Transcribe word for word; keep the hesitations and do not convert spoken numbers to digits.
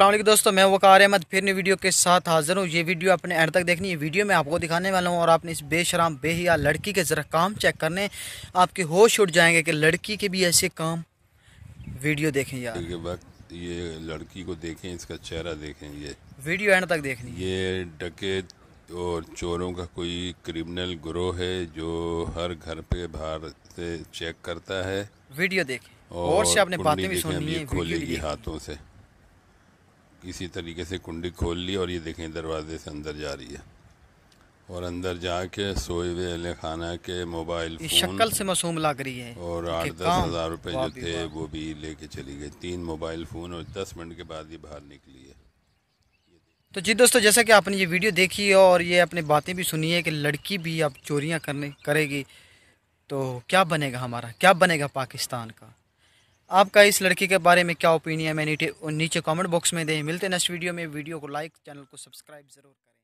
अस्सलाम वालेकुम दोस्तों, मैं वकार अहमद फिर नई वीडियो के साथ हाजिर हूँ। ये वीडियो अपने एंड तक देखनी है। वीडियो में आपको दिखाने वाला हूँ और आपने इस बेशरम बेहिया लड़की के ज़रा काम चेक करने, आपके होश उड़ जाएंगे कि लड़की के भी ऐसे काम। वीडियो देखें यार, के वक्त ये लड़की को देखें, इसका चेहरा देखें। ये वीडियो एंड तक देखनी। ये डकैत और चोरों का कोई क्रिमिनल ग्रोह है जो हर घर पे बाहर से चेक करता है। वीडियो देखें और से आपने बातें भी सुननी है। खोलेगी हाथों से, किसी तरीके से कुंडी खोल ली और ये देखें दरवाजे से अंदर जा रही है और अंदर जाके सोए हुए अहले खाना के मोबाइल फोन शक्ल से मासूम लग रही है और आठ दस हज़ार रुपये जो थे वो भी लेके चली गई। तीन मोबाइल फ़ोन और दस मिनट के बाद ही बाहर निकली है। तो जी दोस्तों, जैसा कि आपने ये वीडियो देखी है और ये अपने बातें भी सुनी है कि लड़की भी अब चोरियाँ करने करेगी तो क्या बनेगा हमारा, क्या बनेगा पाकिस्तान का। आपका इस लड़की के बारे में क्या ओपिनियन है, मैं नीचे नीचे कमेंट बॉक्स में दें। मिलते हैं नेक्स्ट वीडियो में। वीडियो को लाइक, चैनल को सब्सक्राइब ज़रूर करें।